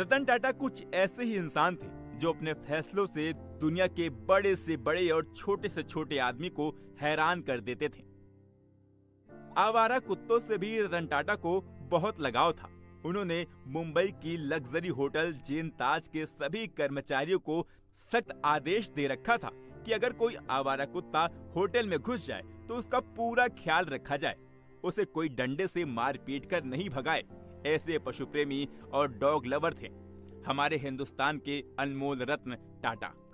रतन टाटा कुछ ऐसे ही इंसान थे जो अपने फैसलों से दुनिया के बड़े से बड़े और छोटे से छोटे आदमी को हैरान कर देते थे। आवारा कुत्तों से भी रतन टाटा को बहुत लगाव था। उन्होंने मुंबई की लग्जरी होटल जेन ताज के सभी कर्मचारियों को सख्त आदेश दे रखा था कि अगर कोई आवारा कुत्ता होटल में घुस जाए तो उसका पूरा ख्याल रखा जाए, उसे कोई डंडे से मार पीट कर नहीं भगाए। ऐसे पशु प्रेमी और डॉग लवर थे हमारे हिंदुस्तान के अनमोल रत्न टाटा।